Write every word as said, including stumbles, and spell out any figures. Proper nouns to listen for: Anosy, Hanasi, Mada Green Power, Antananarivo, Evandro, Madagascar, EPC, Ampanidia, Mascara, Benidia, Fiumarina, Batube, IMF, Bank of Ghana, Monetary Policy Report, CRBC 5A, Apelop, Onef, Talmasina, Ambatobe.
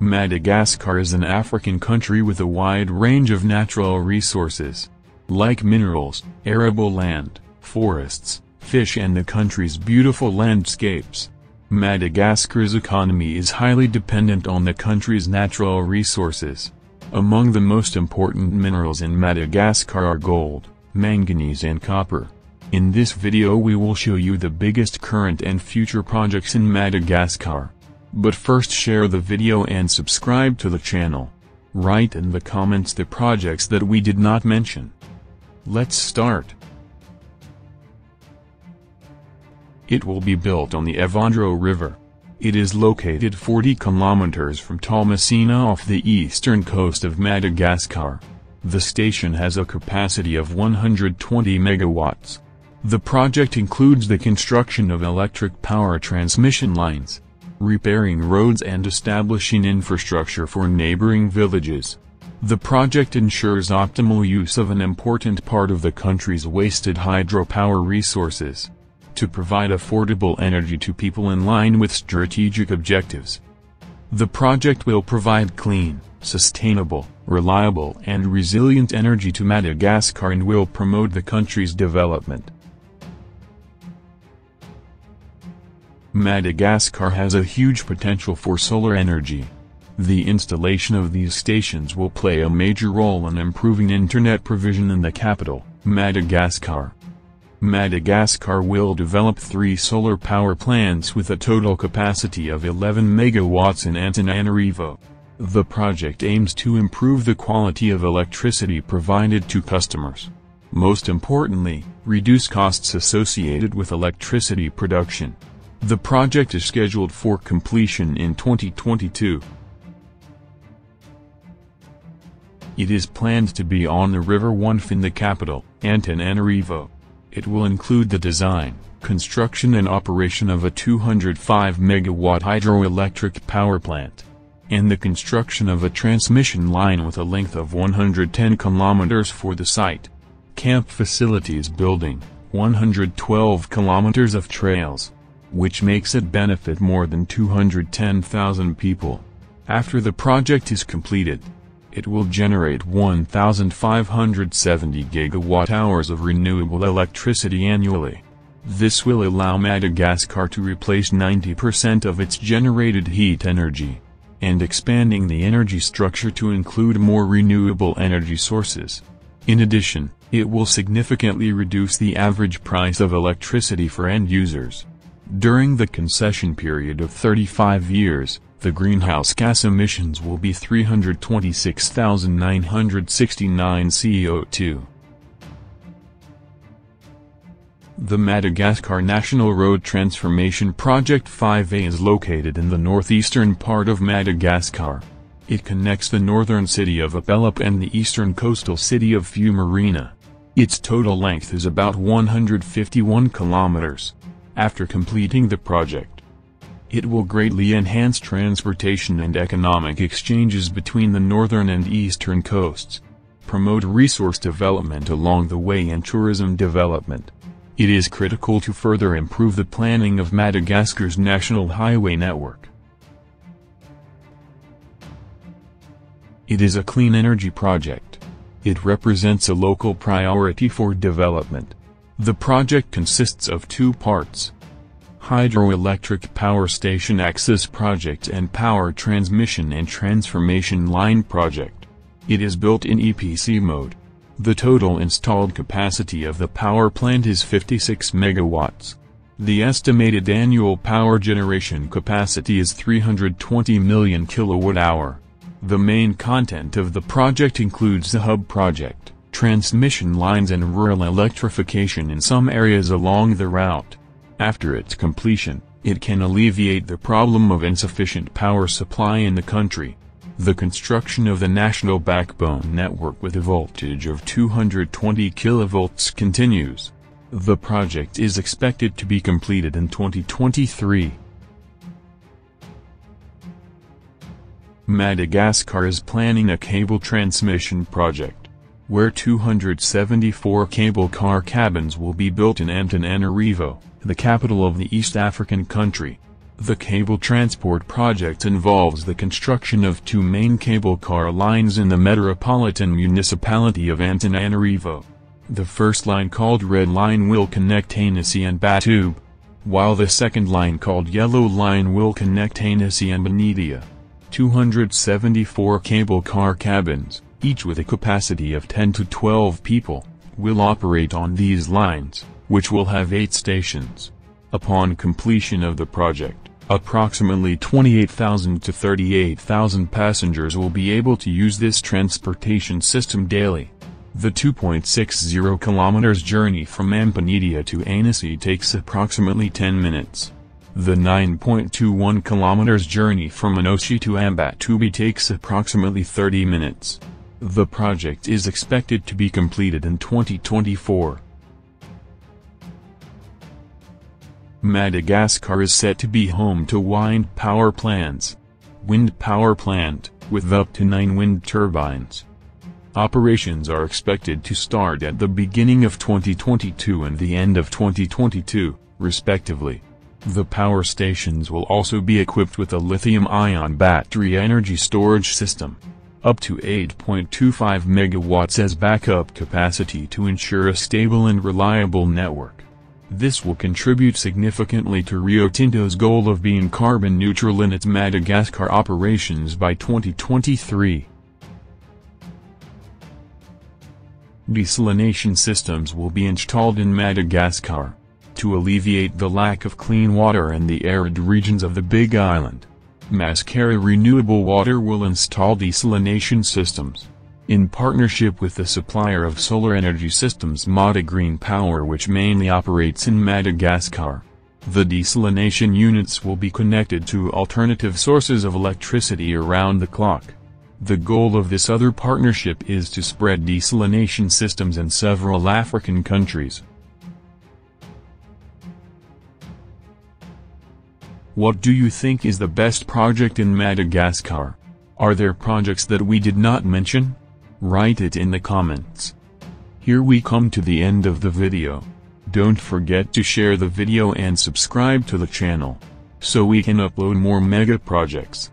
Madagascar is an African country with a wide range of natural resources. Like minerals, arable land, forests, fish and the country's beautiful landscapes. Madagascar's economy is highly dependent on the country's natural resources. Among the most important minerals in Madagascar are gold, manganese and copper. In this video we will show you the biggest current and future projects in Madagascar. But first share the video and subscribe to the channel. Write in the comments the projects that we did not mention. Let's start. It will be built on the Evandro River. It is located forty kilometers from Talmasina off the eastern coast of Madagascar. The station has a capacity of one hundred twenty megawatts. The project includes the construction of electric power transmission lines, repairing roads and establishing infrastructure for neighboring villages. The project ensures optimal use of an important part of the country's wasted hydropower resources, to provide affordable energy to people in line with strategic objectives. The project will provide clean, sustainable, reliable and resilient energy to Madagascar and will promote the country's development. Madagascar has a huge potential for solar energy. The installation of these stations will play a major role in improving internet provision in the capital, Madagascar. Madagascar will develop three solar power plants with a total capacity of eleven megawatts in Antananarivo. The project aims to improve the quality of electricity provided to customers. Most importantly, reduce costs associated with electricity production. The project is scheduled for completion in twenty twenty-two. It is planned to be on the River Onef in the capital, Antananarivo. It will include the design, construction and operation of a two hundred five megawatt hydroelectric power plant, and the construction of a transmission line with a length of one hundred ten kilometers for the site. Camp facilities building, one hundred twelve kilometers of trails, which makes it benefit more than two hundred ten thousand people. After the project is completed, it will generate one thousand five hundred seventy gigawatt hours of renewable electricity annually. This will allow Madagascar to replace ninety percent of its generated heat energy, and expanding the energy structure to include more renewable energy sources. In addition, it will significantly reduce the average price of electricity for end users. During the concession period of thirty-five years, the greenhouse gas emissions will be three hundred twenty-six thousand nine hundred sixty-nine C O two. The Madagascar National Road Transformation Project five A is located in the northeastern part of Madagascar. It connects the northern city of Apelop and the eastern coastal city of Fiumarina. Its total length is about one hundred fifty-one kilometers. After completing the project, it will greatly enhance transportation and economic exchanges between the northern and eastern coasts, promote resource development along the way and tourism development. It is critical to further improve the planning of Madagascar's national highway network. It is a clean energy project. It represents a local priority for development. The project consists of two parts: hydroelectric power station access project and power transmission and transformation line project. It is built in E P C mode. The total installed capacity of the power plant is fifty-six megawatts. The estimated annual power generation capacity is three hundred twenty million kilowatt hours. The main content of the project includes the hub project, transmission lines and rural electrification in some areas along the route. After its completion, it can alleviate the problem of insufficient power supply in the country. The construction of the national backbone network with a voltage of two hundred twenty kilovolts continues. The project is expected to be completed in twenty twenty-three. Madagascar is planning a cable transmission project, where two hundred seventy-four cable car cabins will be built in Antananarivo, the capital of the East African country. The cable transport project involves the construction of two main cable car lines in the metropolitan municipality of Antananarivo. The first line, called Red Line, will connect Hanasi and Batube, while the second line, called Yellow Line, will connect Hanasi and Benidia. two hundred seventy-four cable car cabins, each with a capacity of ten to twelve people, will operate on these lines, which will have eight stations. Upon completion of the project, approximately twenty-eight thousand to thirty-eight thousand passengers will be able to use this transportation system daily. The two point six zero kilometers journey from Ampanidia to Anosy takes approximately ten minutes. The nine point two one kilometers journey from Anosy to Ambatobe takes approximately thirty minutes. The project is expected to be completed in twenty twenty-four. Madagascar is set to be home to wind power plants. Wind power plant, with up to nine wind turbines. Operations are expected to start at the beginning of twenty twenty-two and the end of twenty twenty-two, respectively. The power stations will also be equipped with a lithium-ion battery energy storage system, up to eight point two five megawatts as backup capacity to ensure a stable and reliable network. This will contribute significantly to Rio Tinto's goal of being carbon neutral in its Madagascar operations by twenty twenty-three. Desalination systems will be installed in Madagascar to alleviate the lack of clean water in the arid regions of the Big Island. Mascara Renewable Water will install desalination systems, in partnership with the supplier of solar energy systems Mada Green Power, which mainly operates in Madagascar. The desalination units will be connected to alternative sources of electricity around the clock. The goal of this other partnership is to spread desalination systems in several African countries. What do you think is the best project in Madagascar? Are there projects that we did not mention? Write it in the comments. Here we come to the end of the video. Don't forget to share the video and subscribe to the channel, so we can upload more mega projects.